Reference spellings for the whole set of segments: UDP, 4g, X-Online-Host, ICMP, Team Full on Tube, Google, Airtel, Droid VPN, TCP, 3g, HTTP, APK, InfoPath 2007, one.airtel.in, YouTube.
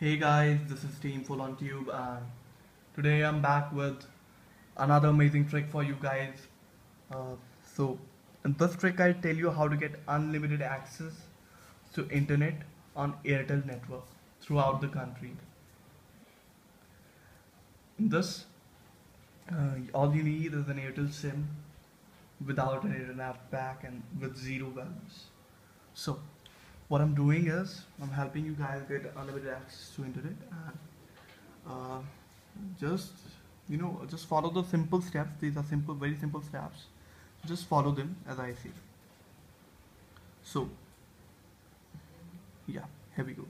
Hey guys, this is Team Full on Tube, and today I'm back with another amazing trick for you guys. So in this trick I'll tell you how to get unlimited access to internet on Airtel network throughout the country. In this, all you need is an Airtel SIM without an internet pack and with zero balance. So what I'm doing is, I'm helping you guys get unlimited access to internet, and just follow the simple steps. These are simple, very simple steps. Just follow them as I say. So yeah, here we go.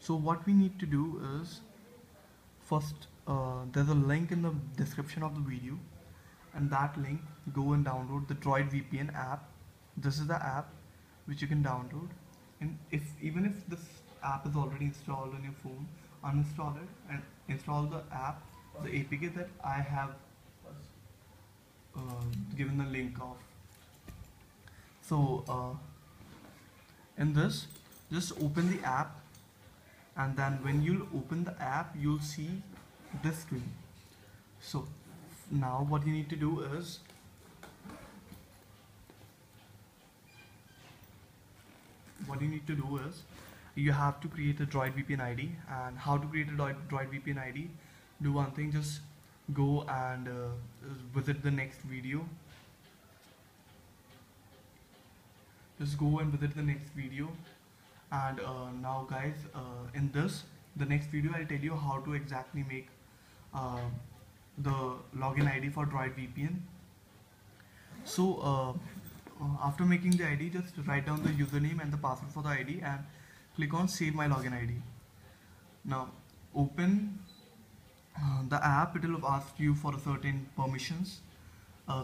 So what we need to do is, first there's a link in the description of the video, and that link, go and download the Droid VPN app. This is the app which you can download. And even if this app is already installed on your phone, uninstall it and install the app, the APK that I have given the link of. So in this, just open the app, and then when you'll open the app, you'll see this screen. So now what you need to do is, you have to create a Droid VPN ID. And how to create a Droid VPN ID? Do one thing, just go and visit the next video. And now guys, in this, the next video, I'll tell you how to exactly make the login ID for Droid VPN. So after making the ID, just write down the username and the password for the ID and click on save my login ID. Now open the app. It will ask you for a certain permissions.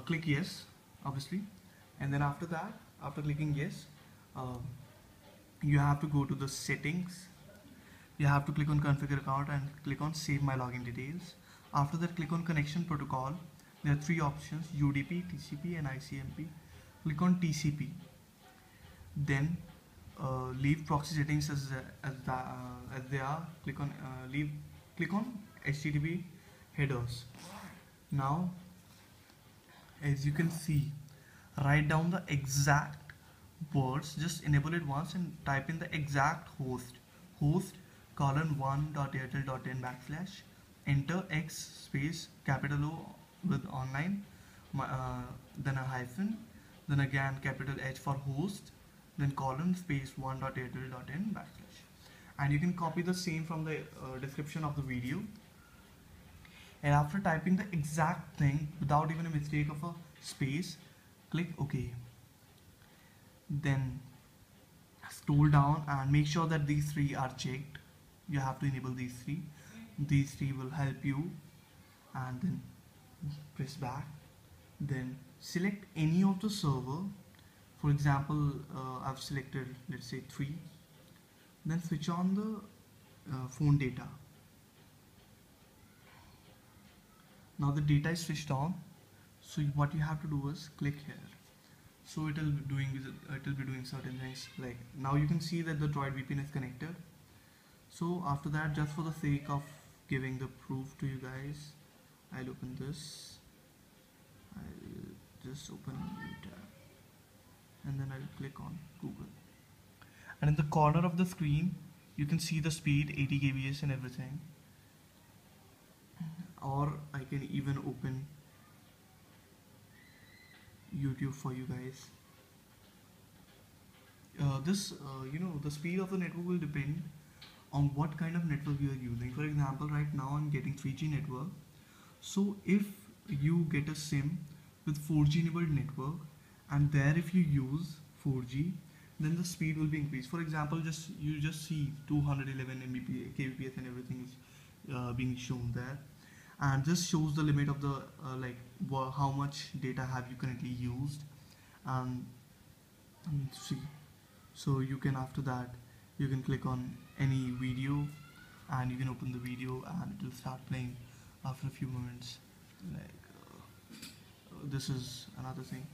Click yes, obviously, and then after that, after clicking yes, you have to go to the settings. You have to click on configure account and click on save my login details. After that, click on connection protocol. There are three options: UDP, TCP and ICMP. Click on TCP, then leave proxy settings as they are. Click on click on HTTP headers. Now, as you can see, write down the exact words. Just enable it once and type in the exact host. host:1.airtel.in/, enter x space capital O with online, then a hyphen, then again capital H for host, then colon space 1.airtel.in/. And you can copy the same from the description of the video. And after typing the exact thing without even a mistake of a space, click OK. Then scroll down and make sure that these three are checked. You have to enable these three. These three will help you, and then press back. Then select any of the server. For example, I've selected, let's say, 3. Then switch on the phone data. Now the data is switched on. So what you have to do is click here. So it will be doing certain things. Like now you can see that the Droid VPN is connected. So after that, just for the sake of giving the proof to you guys, I'll open this. I'll just open a new tab, and then I'll click on Google, and in the corner of the screen you can see the speed, 80 kbps and everything. Or I can even open YouTube for you guys. The speed of the network will depend on what kind of network you are using. For example, right now I'm getting 3G network. So if you get a SIM with 4G enabled network, and there if you use 4G, then the speed will be increased. For example, you just see 211 kbps and everything is being shown there, and this shows the limit of the how much data have you currently used. So you can, after that, you can click on any video, and you can open the video, and it will start playing after a few moments. This is another thing.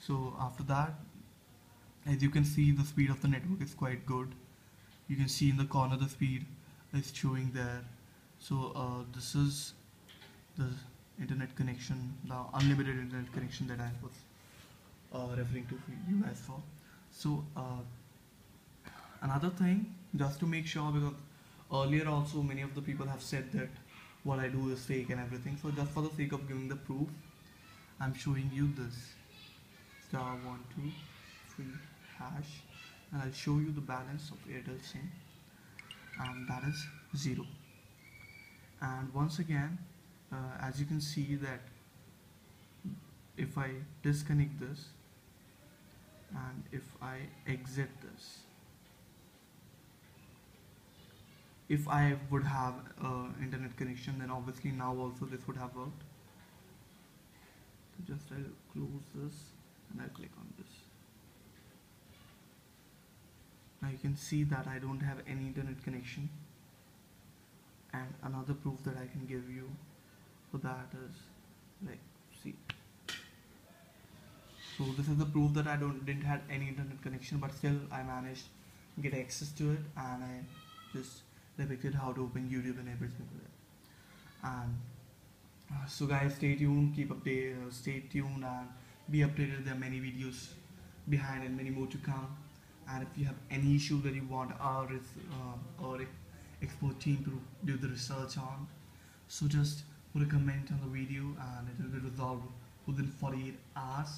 So after that, as you can see, the speed of the network is quite good. You can see in the corner the speed is showing there. So this is the internet connection, the unlimited internet connection that I was referring to you guys for. So another thing, just to make sure, because earlier also many of the people have said that what I do is fake and everything, so just for the sake of giving the proof, I'm showing you this *123# and I'll show you the balance of Airtel SIM, and that is 0. And once again, as you can see that if I disconnect this and if I exit this, if I would have internet connection, then obviously now also this would have worked. So just I'll close this and I'll click on this. Now you can see that I don't have any internet connection. And another proof that I can give you for that is, like, see, so this is the proof that I didn't have any internet connection, but still I managed to get access to it, and I just depicted how to open YouTube and everything with it. And so guys, stay tuned, stay tuned and be updated. There are many videos behind and many more to come. And if you have any issue that you want our expert team to do the research on, so just put a comment on the video and it will be resolved within 48 hours.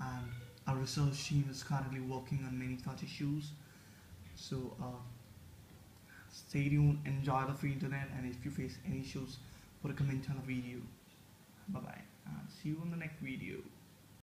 And our research team is currently working on many such issues. So stay tuned, enjoy the free internet, and if you face any issues, put a comment on the video.